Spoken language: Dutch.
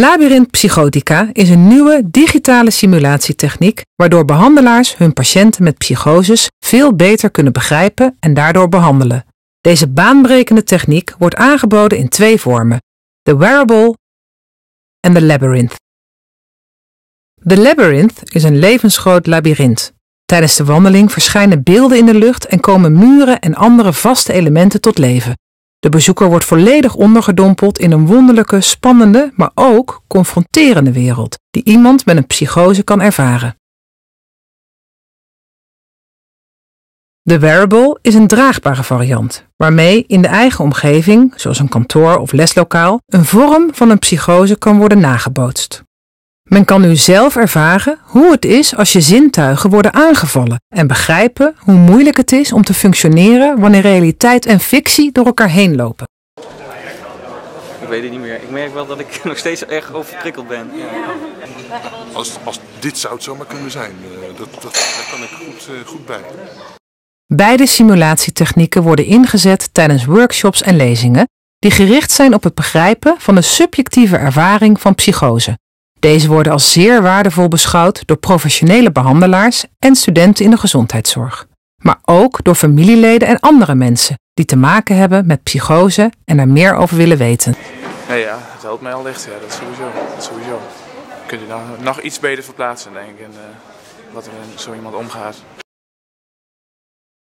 Labyrinth Psychotica is een nieuwe digitale simulatietechniek waardoor behandelaars hun patiënten met psychoses veel beter kunnen begrijpen en daardoor behandelen. Deze baanbrekende techniek wordt aangeboden in twee vormen: The Wearable en The Labyrinth. The Labyrinth is een levensgroot labyrint. Tijdens de wandeling verschijnen beelden in de lucht en komen muren en andere vaste elementen tot leven. De bezoeker wordt volledig ondergedompeld in een wonderlijke, spannende, maar ook confronterende wereld, die iemand met een psychose kan ervaren. De Wearable is een draagbare variant, waarmee in de eigen omgeving, zoals een kantoor of leslokaal, een vorm van een psychose kan worden nagebootst. Men kan nu zelf ervaren hoe het is als je zintuigen worden aangevallen en begrijpen hoe moeilijk het is om te functioneren wanneer realiteit en fictie door elkaar heen lopen. Ik weet het niet meer. Ik merk wel dat ik nog steeds erg overprikkeld ben. Ja. Als dit zou het zomaar kunnen zijn. Daar kan ik goed bij. Beide simulatietechnieken worden ingezet tijdens workshops en lezingen die gericht zijn op het begrijpen van de subjectieve ervaring van psychose. Deze worden als zeer waardevol beschouwd door professionele behandelaars en studenten in de gezondheidszorg. Maar ook door familieleden en andere mensen die te maken hebben met psychose en er meer over willen weten. Ja, het helpt mij al echt. Ja, dat sowieso. Kun je nou nog iets beter verplaatsen, denk ik, en wat er met zo iemand omgaat.